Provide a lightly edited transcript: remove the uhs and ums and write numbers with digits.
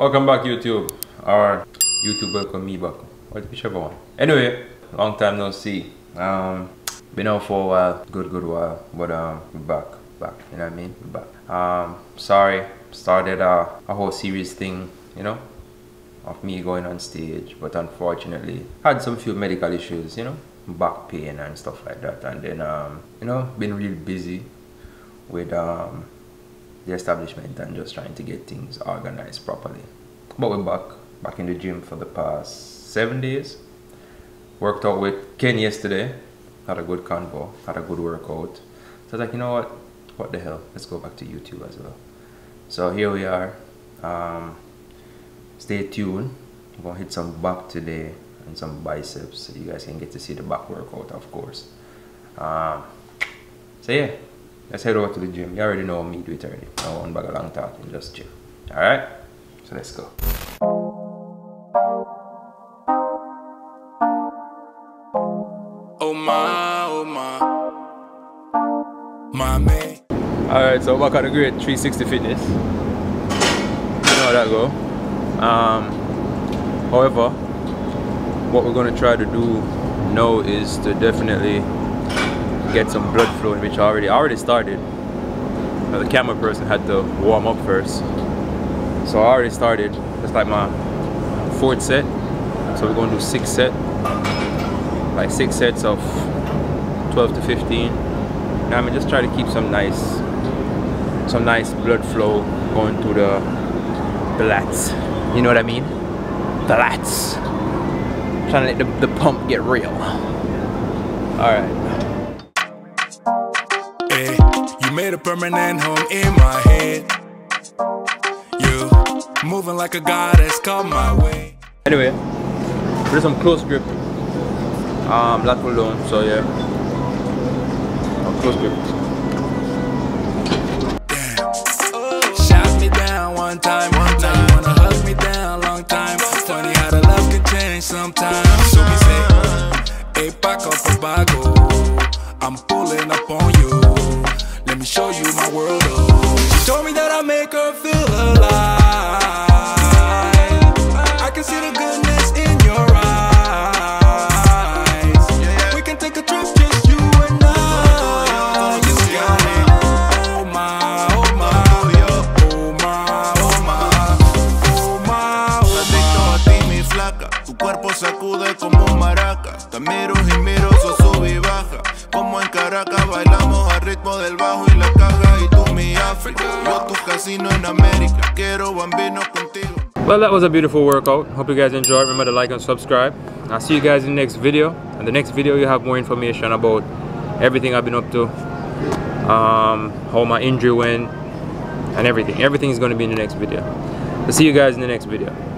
Welcome back, YouTube, or YouTube welcome me back, whichever one. Anyway, long time no see. Been out for a while, good while, but back, you know what I mean? Back. Sorry, started a whole series thing, you know, of me going on stage, but unfortunately had some few medical issues, you know, back pain and stuff like that, and then you know, been real busy with the establishment and just trying to get things organized properly. But we're back in the gym for the past 7 days. Worked out with Ken yesterday, had a good convo, had a good workout. So I was like, you know what the hell, let's go back to YouTube as well. So here we are. Stay tuned, I'm gonna hit some back today and some biceps, so you guys can get to see the back workout, of course. So yeah, let's head over to the gym. You already know me, do it already. I won't bag a long talk and just chill. Alright? So let's go. Oh my, oh my. My man. Alright, so back at the great 360 Fitness. You know how that go. However, what we're gonna try to do now is to definitely get some blood flow, in which I already started. Now the camera person had to warm up first, so I already started. That's like my 4th set, so we're gonna do 6 sets, like 6 sets of 12 to 15. Now I'm just try to keep some nice blood flow going through the lats, you know what I mean, the lats, trying to let the pump get real. All right You made a permanent home in my head. You moving like a goddess, come my way. Anyway, there's some close grip, lat pull down, so yeah, close grip. Yeah. Shot me down one time, wanna hug me down long time. Funny how the love can change sometimes. So we say, hey, pack up a bago, I'm pulling up on you. Let me show you my world, oh. She told me that I make her feel alive. I can see the goodness in your eyes. We can take a trip, just you and I. You got it. Oh my, oh my, oh my, oh my, oh my. Adicto a ti, mi flaca. Tu cuerpo sacude como un maraca. Te miro y miro, so sube y baja. Como en Caracas bailamos al ritmo del bajo y la caja, y tú mi África, yo tu casino en América, quiero bambino contigo. Well, that was a beautiful workout. Hope you guys enjoyed. Remember to like and subscribe. I'll see you guys in the next video. In the next video you have more information about everything I've been up to, how my injury went and everything. Everything is going to be in the next video. I'll see you guys in the next video.